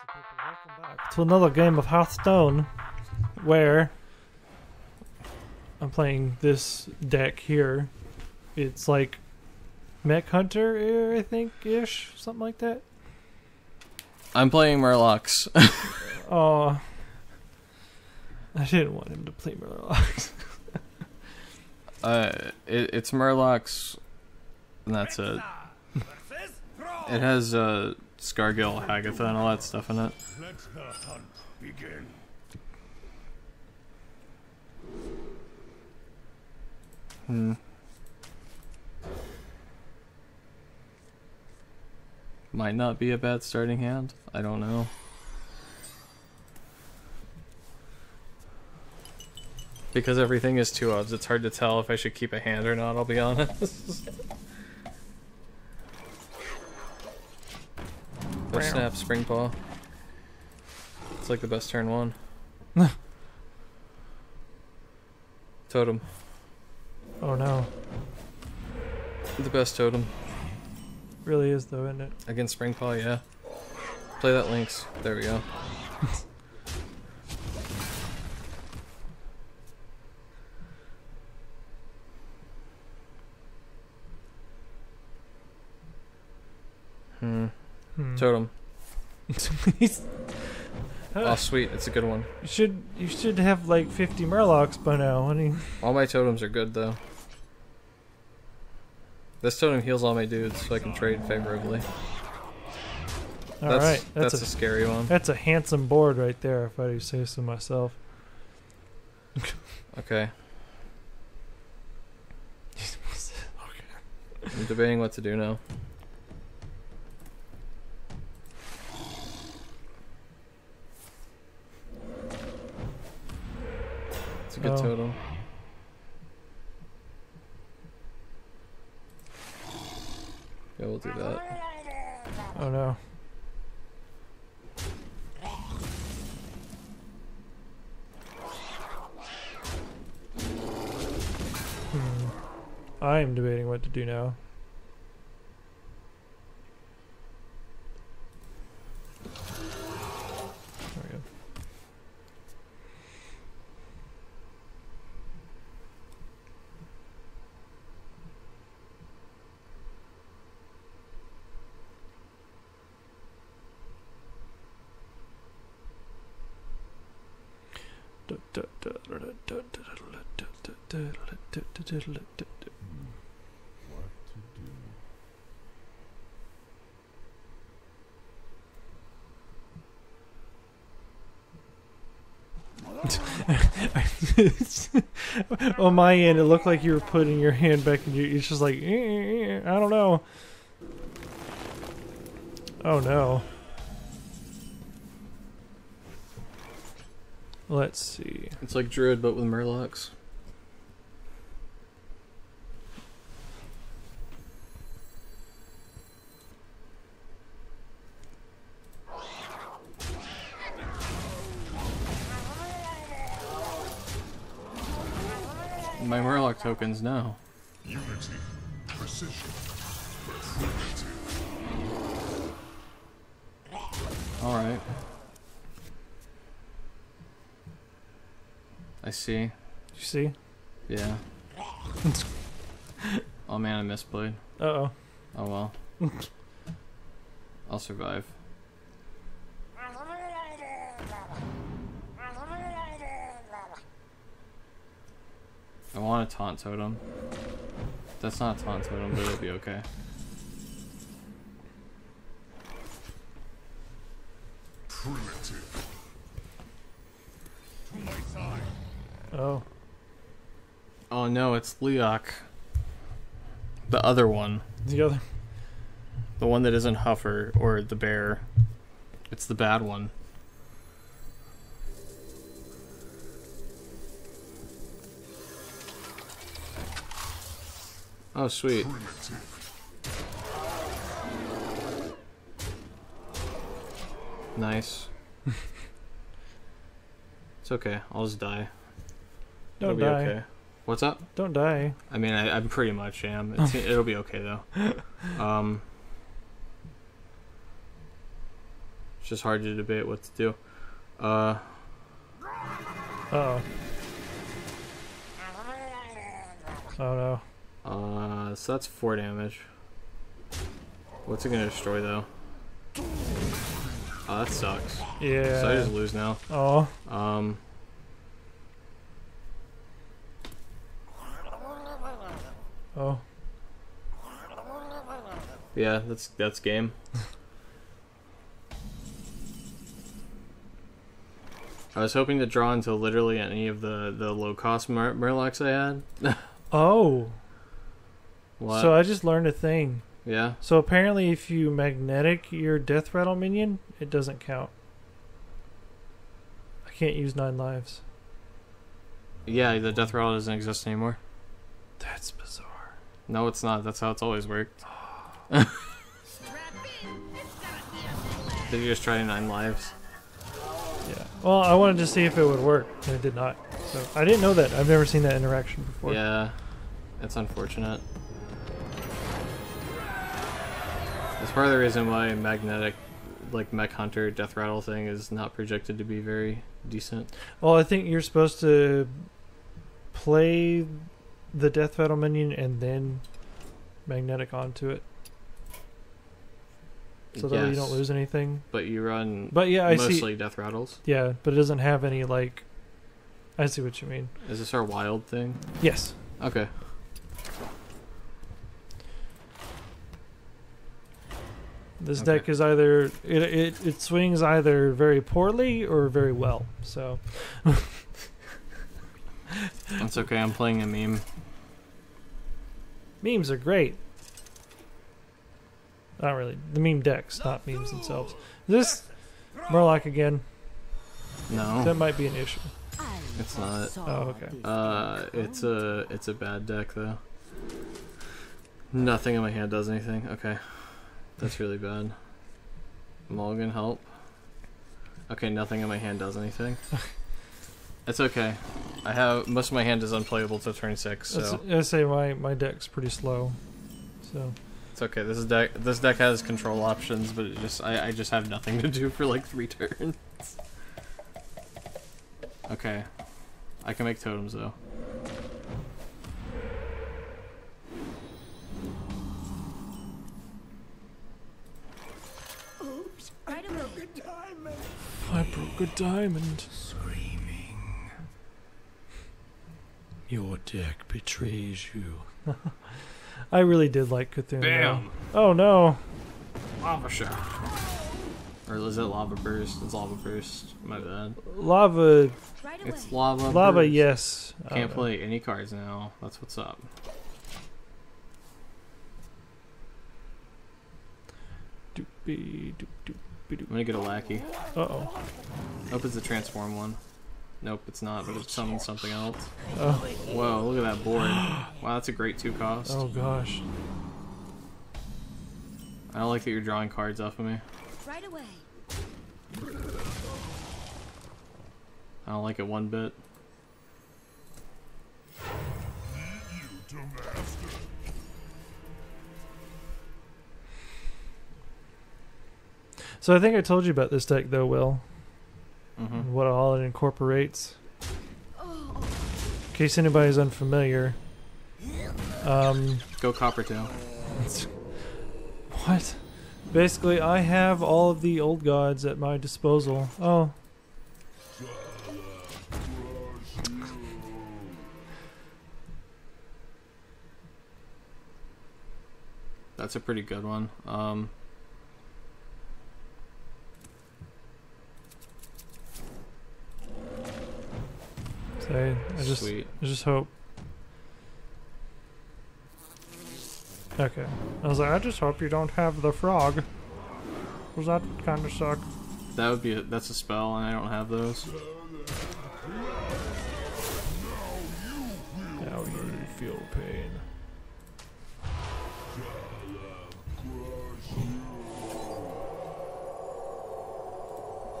Welcome back to another game of Hearthstone, where I'm playing this deck here. It's like Mech Hunter, I think, ish, something like that. I'm playing Murlocs. Oh, I didn't want him to play Murlocs. it's Murlocs, and that's it. It has Scargill, Hagatha, and all that stuff in it. Let the hunt begin. Might not be a bad starting hand. I don't know. Because everything is 2-ofs, it's hard to tell if I should keep a hand or not, I'll be honest. Oh snap, Springpaw. It's like the best turn one. Totem. Oh no. The best totem. Really is though, isn't it? Against Springpaw, yeah. Play that Lynx. There we go. Totem. Oh sweet, it's a good one. You should have like 50 Murlocs by now, honey. All my totems are good though. This totem heals all my dudes, so I can trade favorably. All right, that's a scary one. That's a handsome board right there, if I do say so myself. Okay. I'm debating what to do now. It's a good totem. Yeah, we'll do that. Oh no. I am debating what to do now. What to do? On my end, it looked like you were putting your hand back, and it's just like I don't know. Oh no. Let's see. It's like Druid, but with Murlocs. My Murloc tokens now. Unity, precision, all right. I see. You see? Yeah. Oh man, I misplayed. Uh-oh. Oh well. I'll survive. I want a taunt totem. That's not a taunt totem, but it'll be okay. Primitive. To my side. Oh. Oh no, it's Leok. The other one. The other. The one that isn't Huffer or the bear. It's the bad one. Oh, sweet. Primitive. Nice. It's okay. I'll just die. Don't it'll die. Be okay. What's up? Don't die. I mean, I pretty much am. It'll be okay, though. just hard to debate what to do. Uh-oh. Oh no. So that's 4 damage. What's it gonna destroy though? Oh, that sucks. Yeah. So I just lose now. Oh. Oh. Yeah, that's game. I was hoping to draw into literally any of the low-cost Murlocs I had. Oh. What? So I just learned a thing. Yeah. So apparently if you magnetic your Death Rattle minion, it doesn't count. I can't use 9 lives. Yeah, the Death Rattle doesn't exist anymore. That's bizarre. No, it's not. That's how it's always worked. Did you just try 9 lives? Yeah. Well, I wanted to see if it would work, and it did not. So I didn't know that. I've never seen that interaction before. Yeah, that's unfortunate. That's part of the reason why magnetic, like Mech Hunter Death Rattle thing, is not projected to be very decent. Well, I think you're supposed to play the Death Rattle minion and then magnetic onto it. So that you don't lose anything. But you run mostly Death Rattles. Yeah, but it doesn't have any, like... I see what you mean. Is this our wild thing? Yes. Okay. This deck is either... It swings either very poorly or very well, so... That's okay, I'm playing a meme. Memes are great. Not really. The meme decks, not memes themselves. This Murloc again. No. That might be an issue. It's not. Oh, okay. It's a bad deck though. Nothing in my hand does anything. Okay. That's really bad. Mulligan, help. Okay, nothing in my hand does anything. It's okay. I have most of my hand is unplayable till turn 6, so I say my deck's pretty slow. So okay, this deck has control options, but it just I just have nothing to do for like 3 turns. Okay. I can make totems though. Oops, I broke a diamond. I broke a diamond. Screaming. Your deck betrays you. I really did like C'Thun. Bam! Though. Oh no! Lava shot. Or is it lava burst? It's lava burst. My bad. Lava. It's lava. Lava, burst. Yes. Can't play any cards now. That's what's up. I'm gonna get a lackey. Uh oh. I hope it's the transform one. Nope, it's not, but it's summons something else. Oh. Whoa, look at that board. Wow, that's a great 2-cost. Oh, gosh. I don't like that you're drawing cards off of me. Right away. I don't like it one bit. So I think I told you about this deck, though, Will. Mm-hmm. What all it incorporates. In case anybody's unfamiliar. Go Coppertail. What? Basically, I have all of the old gods at my disposal. Oh. That's a pretty good one. I just hope. Okay. I was like, I just hope you don't have the frog. Cause that would kind of suck. That would be that's a spell, and I don't have those. Now you feel pain.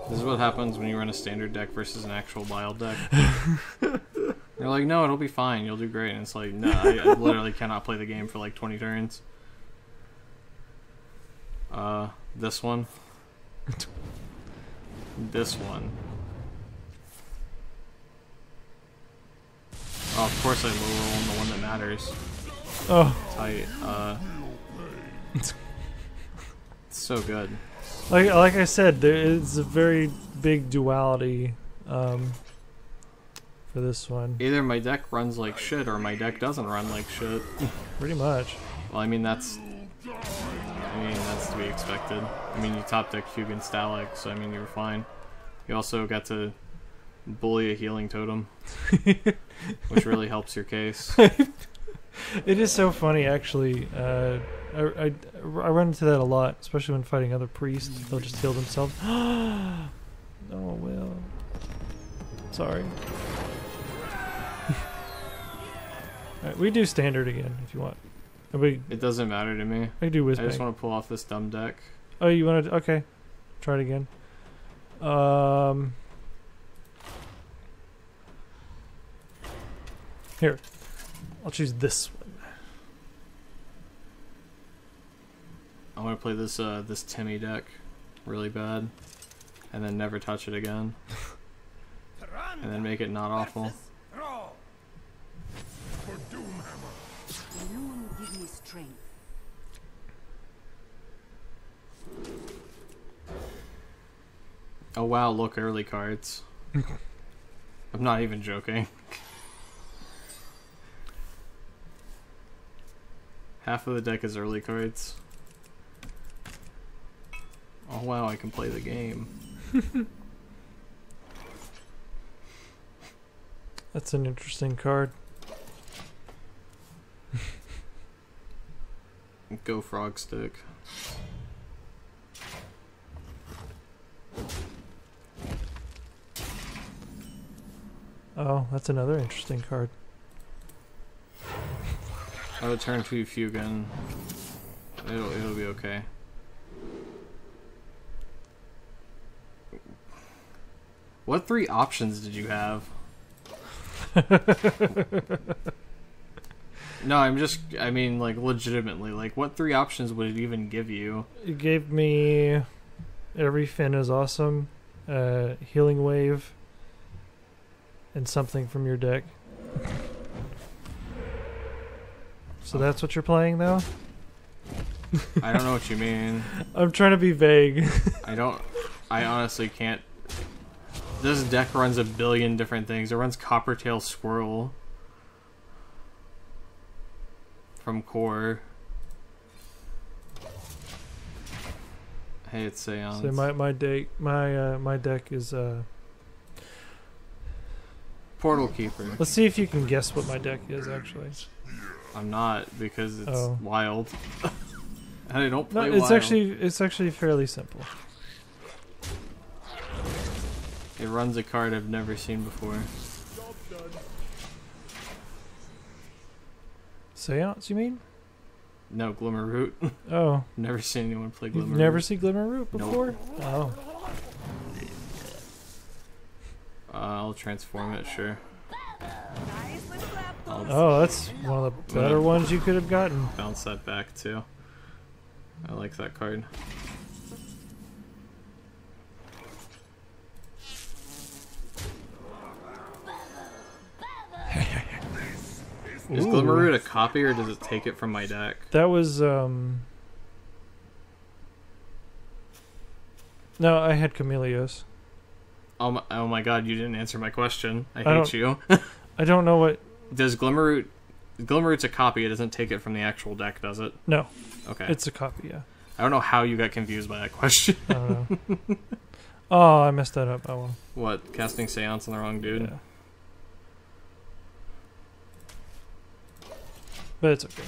This is what happens when you run a standard deck versus an actual wild deck. They're like, no, it'll be fine. You'll do great. And it's like, no, I literally cannot play the game for like 20 turns. This one. this one. Oh, of course I roll on the one that matters. Oh. Tight. It's so good. Like I said, there is a very big duality for this one. Either my deck runs like shit or my deck doesn't run like shit. Pretty much. Well, I mean that's to be expected. I mean, you top deck Hugen Stalic, so I mean you were fine. You also got to bully a healing totem, which really helps your case. It is so funny, actually. I run into that a lot, especially when fighting other priests. They'll just heal themselves. Oh well. Sorry. Alright, we do standard again if you want. It doesn't matter to me. I do whiz. I just want to pull off this dumb deck. Oh, you want to? Okay, try it again. Here, I'll choose this one. I want to play this this Timmy deck really bad, and then never touch it again, and then make it not awful. Oh wow, look, early cards. I'm not even joking. Half of the deck is early cards. Oh wow, I can play the game. That's an interesting card. Go frog stick. Oh, that's another interesting card. I would turn to Fugan. It'll be okay. What three options did you have? No, I mean, like, legitimately, like, what three options would it even give you? It gave me Every Fin is Awesome, Healing Wave, and something from your deck. So that's what you're playing, though? I don't know what you mean. I'm trying to be vague. I honestly can't. This deck runs a billion different things. It runs Coppertail Squirrel from core. Hey, it's Seance. So my deck is Portal Keeper. Let's see if you can guess what my deck is actually. I'm not, because it's wild. And I don't play wild. It's actually fairly simple. It runs a card I've never seen before. Seance, you mean? No, Glimmerroot. Oh. Never seen anyone play Glimmerroot. You've never seen Glimmerroot before? Nope. Oh. I'll transform it, sure. Oh, that's one of the better ones you could have gotten. Bounce that back, too. I like that card. Is Glimmerroot a copy, or does it take it from my deck? That was, No, I had Camellias. Oh my god, you didn't answer my question. I hate you. I don't know what... Does Glimmerroot... Glimmerroot's a copy, it doesn't take it from the actual deck, does it? No. Okay. It's a copy, yeah. I don't know how you got confused by that question. I don't know. Oh, I messed that up. Oh well. What, casting Seance on the wrong dude? Yeah. But it's okay.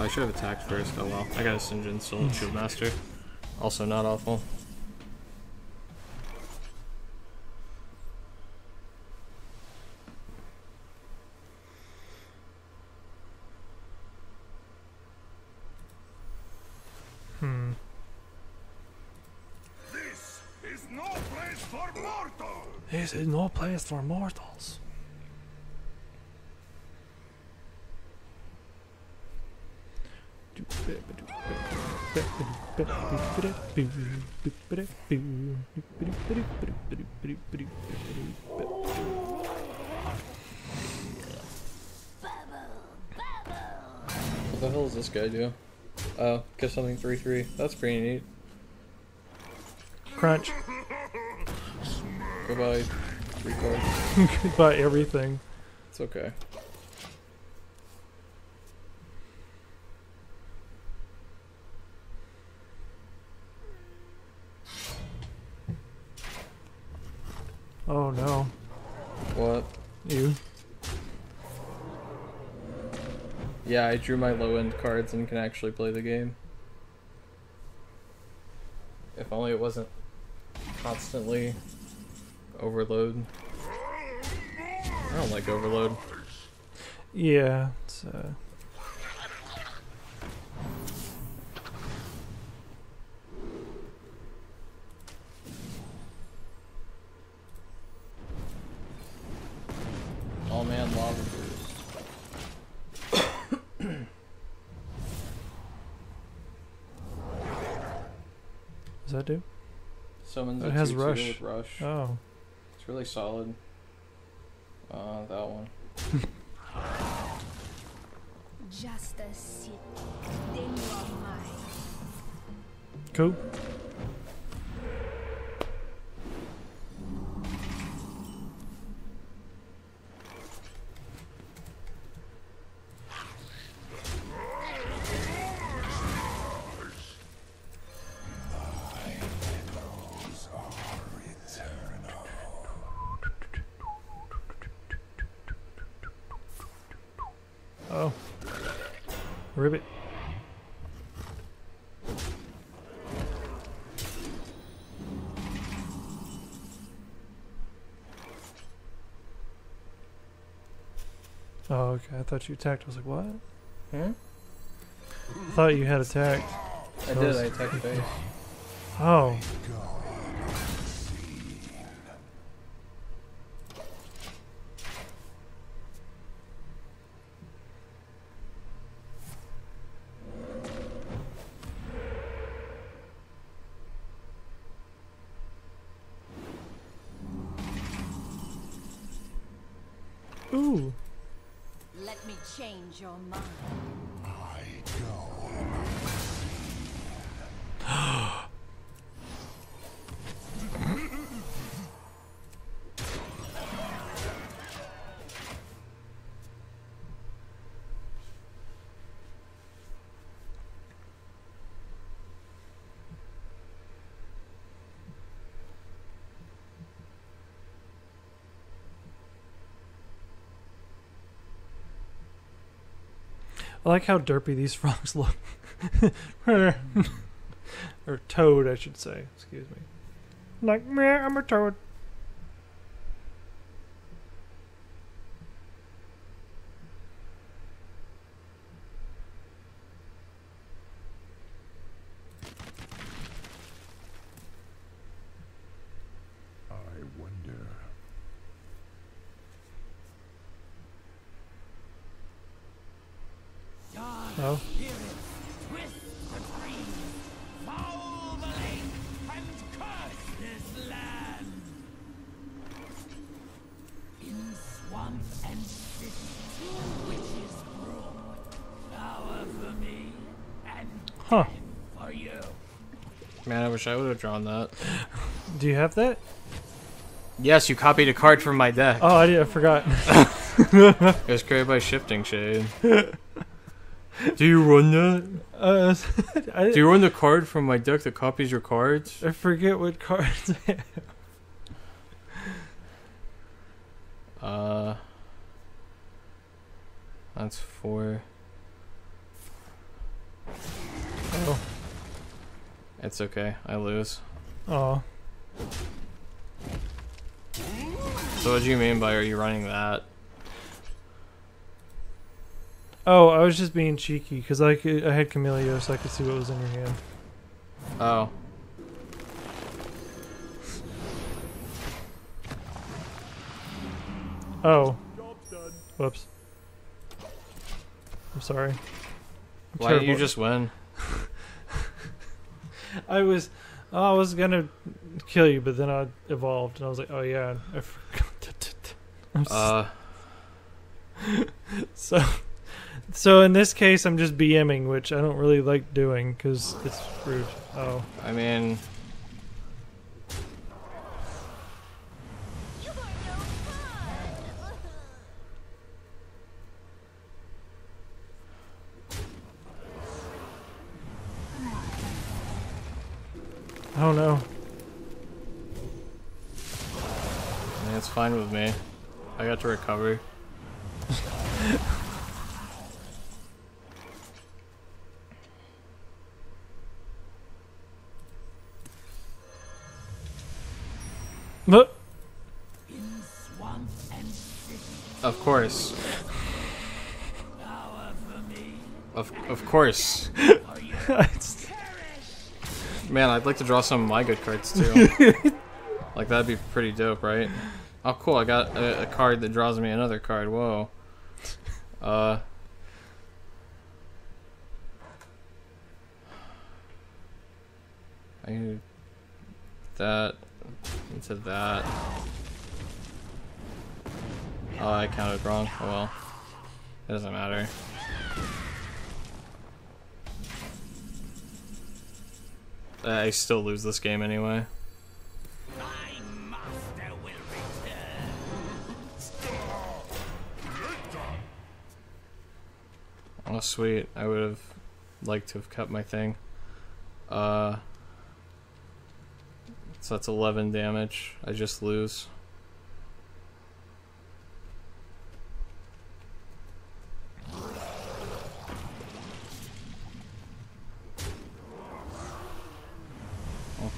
I should have attacked first. Oh well. I got a Sinjin Soul and Shieldmaster. Also not awful. This is no place for mortals. What the hell does this guy do? Oh, get something 3/3. That's pretty neat. Crunch. Goodbye, 3 cards. Goodbye, everything. It's okay. Oh no. What? You. Yeah, I drew my low-end cards and can actually play the game. If only it wasn't constantly overload. I don't like overload. Yeah, it's oh man, Lava Burst. Does that do? Summons it has rush. With rush. Oh. It's really solid. That one. Just a seat. Cool. Ribbit. Oh, okay. I thought you attacked. I was like, what? Hmm? I thought you had attacked. I did. I attacked face. Oh. Ooh. Let me change your mind. I go. I like how derpy these frogs look. Or toad, I should say. Excuse me. Like, meh, I'm a toad. Oh. Huh. Man, I wish I would have drawn that. Do you have that? Yes, you copied a card from my deck. Oh, I did. I forgot. It was created by Shifting Shade. Do you run that? Do you run the card from my deck that copies your cards? I forget what cards I have. That's 4. Oh. It's okay. I lose. Oh. So what do you mean by are you running that? Oh, I was just being cheeky because I had Camellia, so I could see what was in your hand. Oh. Oh. Whoops. I'm sorry. Why did you just win? I was gonna kill you, but then I evolved, and I was like, oh yeah, I forgot. So in this case, I'm just BMing, which I don't really like doing because it's rude. Oh. I mean. Oh no. Yeah, it's fine with me. I got to recover. Of course. Of course. Man, I'd like to draw some of my good cards too. Like, that'd be pretty dope, right? Oh, cool, I got a card that draws me another card. Whoa. I need that into that. Oh, I counted wrong. Oh, well. It doesn't matter. I still lose this game anyway. My master will return. Oh sweet, I would have liked to have kept my thing. So that's 11 damage. I just lose.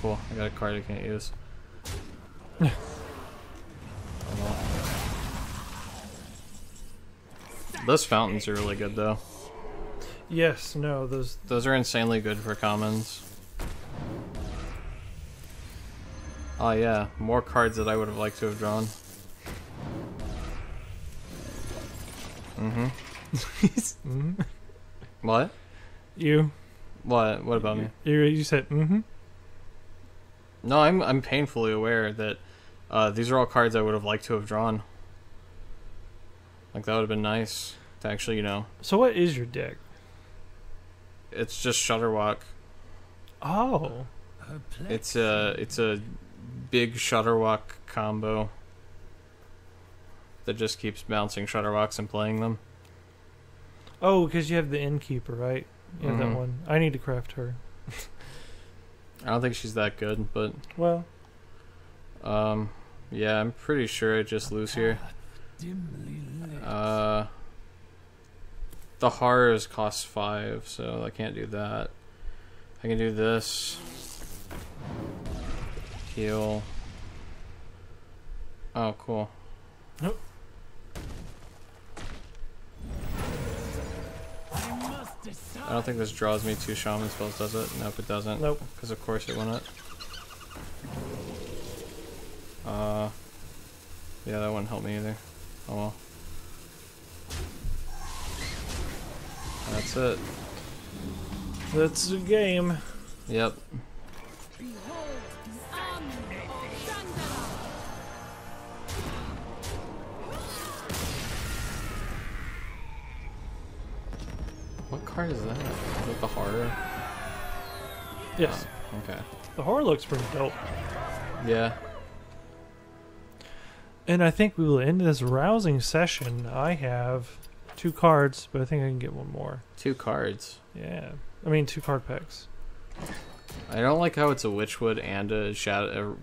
Cool, I got a card I can't use. Oh, well. Those fountains are really good though. Yes, no, those are insanely good for commons. Oh yeah, more cards that I would have liked to have drawn. Mm-hmm. What? You. What? What about me? You said mm-hmm. No, I'm painfully aware that these are all cards I would have liked to have drawn. Like, that would have been nice to actually, you know. So what is your deck? It's just Shudderwock. Oh. It's a big Shudderwock combo that just keeps bouncing Shudderwocks and playing them. Oh, because you have the Innkeeper, right? Yeah, mm-hmm. That one. I need to craft her. I don't think she's that good, but... Well... yeah, I'm pretty sure I just lose here. The horrors cost 5, so I can't do that. I can do this. Heal. Oh, cool. Nope. I don't think this draws me 2 shaman spells, does it? Nope, it doesn't. Nope. Because of course it wouldn't. Yeah, that wouldn't help me either. Oh well. That's it. That's the game. Yep. What card is that? Is it the horror? Yes. Oh, okay. The horror looks pretty dope. Yeah. And I think we will end this rousing session. I have 2 cards, but I think I can get one more. 2 cards? Yeah. I mean, 2 card packs. I don't like how it's a Witchwood and a Shadow,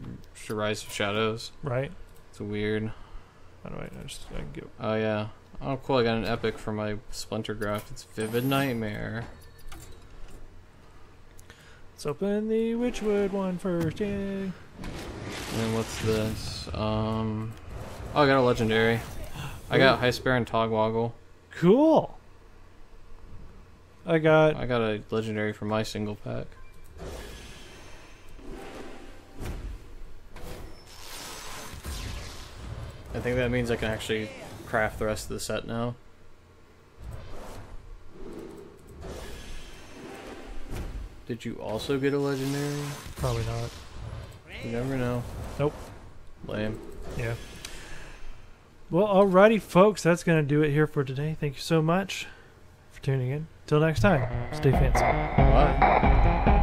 a Rise of Shadows. Right. It's weird. How do I can get... Oh, yeah. Oh cool, I got an epic for my Splinter Graft. It's Vivid Nightmare. Let's open the Witchwood one first, yay! And then what's this? Oh, I got a legendary. I got High Spare and Togwoggle. Cool! I got a legendary for my single pack. I think that means I can actually craft the rest of the set now. Did you also get a legendary? Probably not. You never know. Nope. Lame. Yeah. Well, alrighty, folks. That's going to do it here for today. Thank you so much for tuning in. Till next time, stay fancy. Bye.